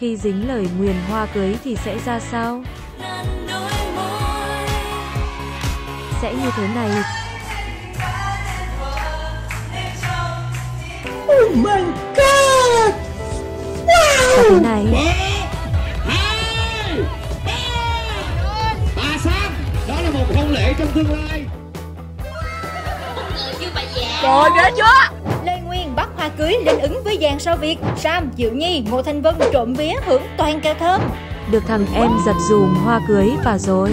khi dính lời nguyền hoa cưới thì sẽ ra sao? Sẽ như thế này. Oh my god! Wow! Thế này. Bà Sam, đó là một hôn lễ trong tương lai. Trời ơi chưa? Lê Nguyên bắt hoa cưới lên ứng với dàn sao Việt. Sam, Diệu Nhi, Ngô Thanh Vân trộm vía hưởng toàn ca thơm. Được thằng em giật dùm hoa cưới và rồi.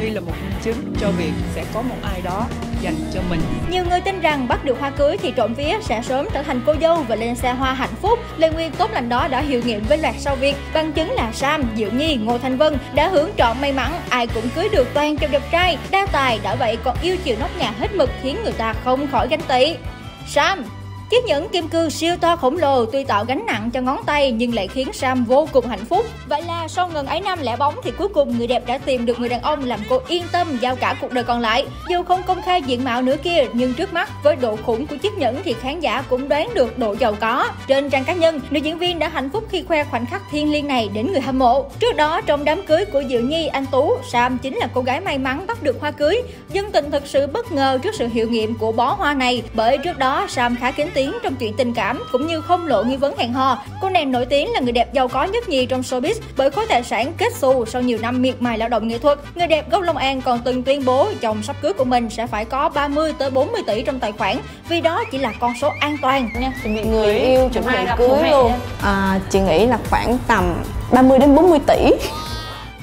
Đây là một minh chứng cho việc sẽ có một ai đó dành cho mình. Nhiều người tin rằng bắt được hoa cưới thì trộm vía sẽ sớm trở thành cô dâu và lên xe hoa hạnh phúc. Lê Nguyên tốt lành đó đã hiệu nghiệm với loạt sao Việt. Bằng chứng là Sam, Diệu Nhi, Ngô Thanh Vân đã hưởng trọn may mắn, ai cũng cưới được toàn trong đẹp trai, đa tài, đã vậy còn yêu chiều nóc nhà hết mực khiến người ta không khỏi ganh tị. Sam, chiếc nhẫn kim cương siêu to khổng lồ tuy tạo gánh nặng cho ngón tay nhưng lại khiến Sam vô cùng hạnh phúc. Vậy là sau ngần ấy năm lẻ bóng thì cuối cùng người đẹp đã tìm được người đàn ông làm cô yên tâm giao cả cuộc đời còn lại. Dù không công khai diện mạo nữa kia nhưng trước mắt với độ khủng của chiếc nhẫn thì khán giả cũng đoán được độ giàu có. Trên trang cá nhân, nữ diễn viên đã hạnh phúc khi khoe khoảnh khắc thiêng liêng này đến người hâm mộ. Trước đó trong đám cưới của Diệu Nhi, Anh Tú, Sam chính là cô gái may mắn bắt được hoa cưới. Dân tình thực sự bất ngờ trước sự hiệu nghiệm của bó hoa này bởi trước đó Sam khá kín tiếng trong chuyện tình cảm cũng như không lộ nghi vấn hẹn hò. Cô nàng nổi tiếng là người đẹp giàu có nhất nhì trong showbiz bởi khối tài sản kết xù sau nhiều năm miệt mài lao động nghệ thuật. Người đẹp gốc Long An còn từng tuyên bố chồng sắp cưới của mình sẽ phải có 30 tới 40 tỷ trong tài khoản vì đó chỉ là con số an toàn. Người yêu chuẩn bị cưới luôn. Chị nghĩ là khoảng tầm 30 đến 40 tỷ.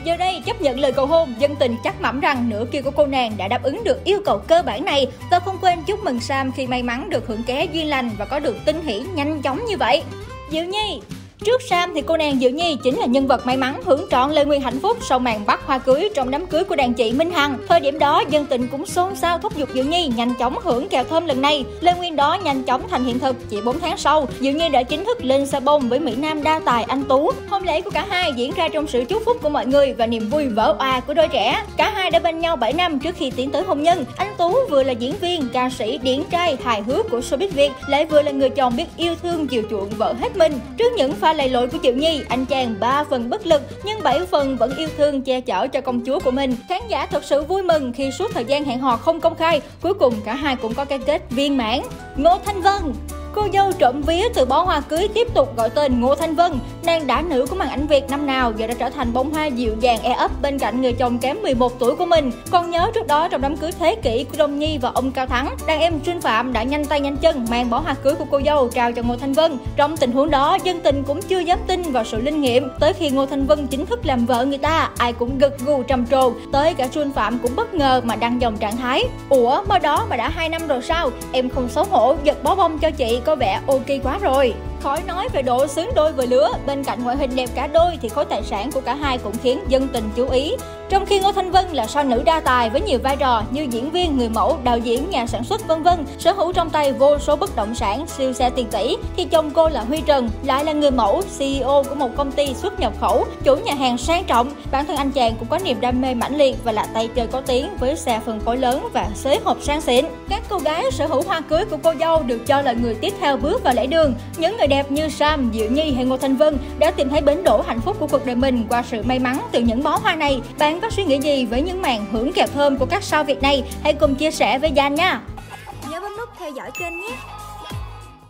Giờ đây chấp nhận lời cầu hôn, dân tình chắc mẩm rằng nửa kia của cô nàng đã đáp ứng được yêu cầu cơ bản này và không quên chúc mừng Sam khi may mắn được hưởng ké duyên lành và có được tinh hỷ nhanh chóng như vậy. Diệu Nhi. Trước Sam thì cô nàng Diệu Nhi chính là nhân vật may mắn hưởng trọn lời nguyền hạnh phúc sau màn bắt hoa cưới trong đám cưới của đàn chị Minh Hằng. Thời điểm đó dân tình cũng xôn xao thúc giục Diệu Nhi nhanh chóng hưởng kèo thơm lần này. Lời nguyền đó nhanh chóng thành hiện thực, chỉ 4 tháng sau Diệu Nhi đã chính thức lên xe bông với mỹ nam đa tài Anh Tú. Hôn lễ của cả hai diễn ra trong sự chúc phúc của mọi người và niềm vui vỡ òa của đôi trẻ. Cả hai đã bên nhau 7 năm trước khi tiến tới hôn nhân. Anh Tú vừa là diễn viên, ca sĩ, điển trai, hài hước của showbiz Việt lại vừa là người chồng biết yêu thương chiều chuộng vợ hết mình. Trước những lầy lội của Triệu Nhi, anh chàng 3 phần bất lực nhưng 7 phần vẫn yêu thương che chở cho công chúa của mình. Khán giả thật sự vui mừng khi suốt thời gian hẹn hò không công khai, cuối cùng cả hai cũng có cái kết viên mãn. Ngô Thanh Vân. Cô dâu trộm vía từ bó hoa cưới tiếp tục gọi tên Ngô Thanh Vân. Nàng đã nữ của màn ảnh Việt năm nào giờ đã trở thành bông hoa dịu dàng e ấp bên cạnh người chồng kém 11 tuổi của mình. Còn nhớ trước đó trong đám cưới thế kỷ của Đông Nhi và ông Cao Thắng, đàn em Xuân Phạm đã nhanh tay nhanh chân mang bó hoa cưới của cô dâu trao cho Ngô Thanh Vân. Trong tình huống đó, dân tình cũng chưa dám tin vào sự linh nghiệm. Tới khi Ngô Thanh Vân chính thức làm vợ người ta, ai cũng gật gù trầm trồ. Tới cả Xuân Phạm cũng bất ngờ mà đăng dòng trạng thái: "Ủa mới đó mà đã 2 năm rồi sao? Em không xấu hổ giật bó bông cho chị." Có vẻ ok quá rồi. Khỏi nói về độ xứng đôi vừa lứa, bên cạnh ngoại hình đẹp cả đôi thì khối tài sản của cả hai cũng khiến dân tình chú ý. Trong khi Ngô Thanh Vân là sao nữ đa tài với nhiều vai trò như diễn viên, người mẫu, đạo diễn, nhà sản xuất vân vân, sở hữu trong tay vô số bất động sản, siêu xe tiền tỷ, thì chồng cô là Huy Trần lại là người mẫu, CEO của một công ty xuất nhập khẩu, chủ nhà hàng sang trọng. Bản thân anh chàng cũng có niềm đam mê mãnh liệt và là tay chơi có tiếng với xe phân khối lớn và xế hộp sang xịn. Các cô gái sở hữu hoa cưới của cô dâu được cho là người tiếp theo bước vào lễ đường. Những người đẹp như Sam, Diệu Nhi hay Ngô Thanh Vân đã tìm thấy bến đỗ hạnh phúc của cuộc đời mình qua sự may mắn từ những bó hoa này. Bạn có suy nghĩ gì với những màn hưởng kèo thơm của các sao Việt này? Hãy cùng chia sẻ với Gian nha! Nhớ bấm nút theo dõi kênh nhé!